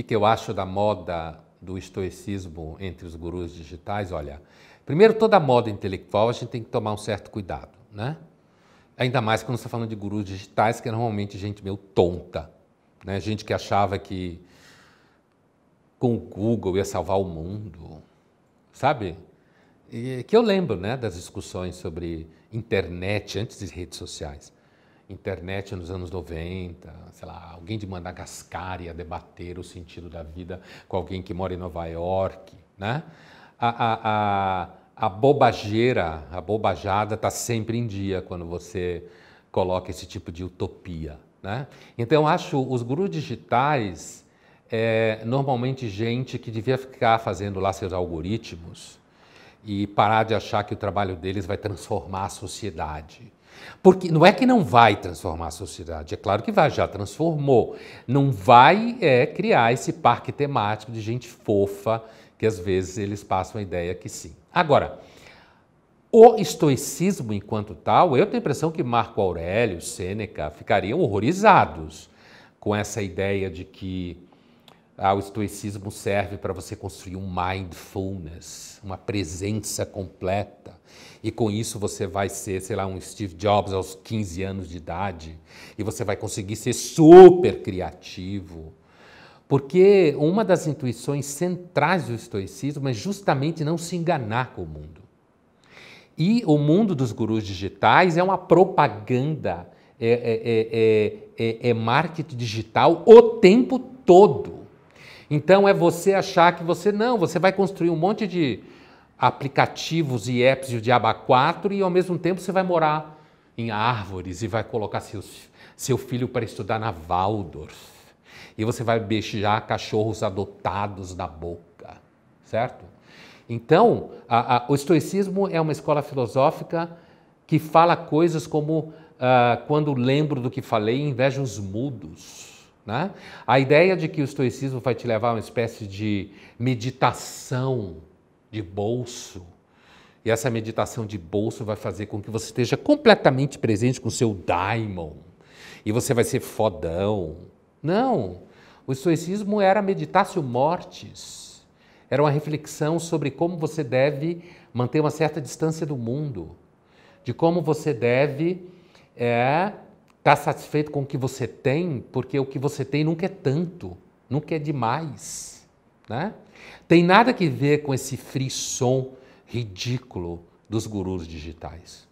O que eu acho da moda do estoicismo entre os gurus digitais? Olha, primeiro, toda moda intelectual a gente tem que tomar um certo cuidado, né? Ainda mais quando você está falando de gurus digitais, que é normalmente gente meio tonta, né? Gente que achava que com o Google ia salvar o mundo, sabe? E que eu lembro, né, das discussões sobre internet antes de redes sociais. Internet nos anos 90, sei lá, alguém de Madagascar ia debater o sentido da vida com alguém que mora em Nova York, né? A bobajada está sempre em dia quando você coloca esse tipo de utopia, né? Então, eu acho os gurus digitais normalmente gente que devia ficar fazendo lá seus algoritmos e parar de achar que o trabalho deles vai transformar a sociedade. Porque não é que não vai transformar a sociedade, é claro que vai, já transformou. Não vai criar esse parque temático de gente fofa, que às vezes eles passam a ideia que sim. Agora, o estoicismo enquanto tal, eu tenho a impressão que Marco Aurélio, Sêneca, ficariam horrorizados com essa ideia de que o estoicismo serve para você construir um mindfulness, uma presença completa. E com isso você vai ser, sei lá, um Steve Jobs aos 15 anos de idade. E você vai conseguir ser super criativo. Porque uma das intuições centrais do estoicismo é justamente não se enganar com o mundo. E o mundo dos gurus digitais é uma propaganda, é marketing digital o tempo todo. Então, é você achar que você vai construir um monte de aplicativos e apps de diabo 4 e, ao mesmo tempo, você vai morar em árvores e vai colocar seu filho para estudar na Waldorf. E você vai beijar cachorros adotados na boca, certo? Então, o estoicismo é uma escola filosófica que fala coisas como quando lembro do que falei, invejo os mudos. Né? A ideia de que o estoicismo vai te levar a uma espécie de meditação de bolso, e essa meditação de bolso vai fazer com que você esteja completamente presente com o seu daimon, e você vai ser fodão. Não, o estoicismo era meditatio mortis, era uma reflexão sobre como você deve manter uma certa distância do mundo, de como você deve... Está satisfeito com o que você tem, porque o que você tem nunca é tanto, nunca é demais, né? Tem nada a ver com esse frisson ridículo dos gurus digitais.